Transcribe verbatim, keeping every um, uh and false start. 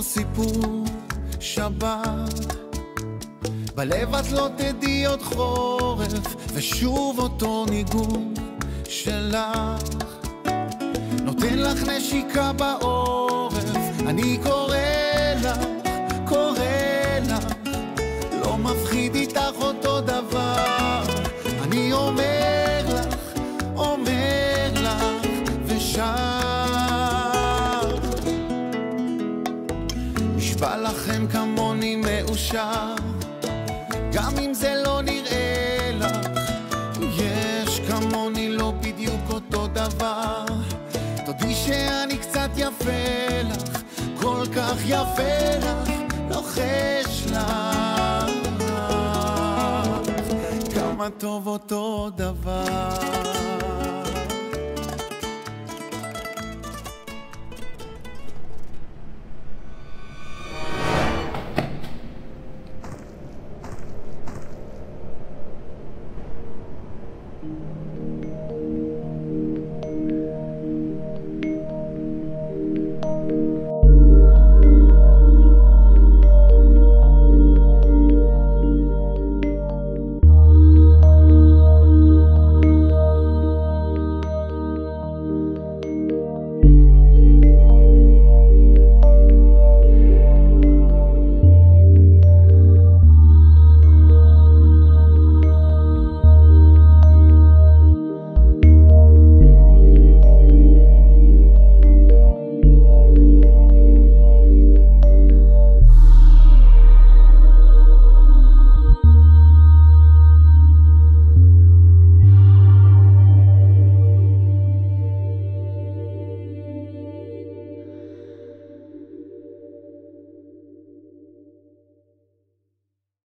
סיפור שבת בלב את לא תדעי עוד חורף ושוב אותו ניגון שלך נותן לך נשיקה בעורף אני קורא לך, קורא לך לא מפחיד איתך אותו דבר אני אומר לך, אומר לך ושר בא לכם כמוני מאושר גם אם זה לא נראה לך יש כמוני לא בדיוק אותו דבר תודי שאני קצת יפה לך כל כך יפה לך לוחש לך כמה טוב אותו דבר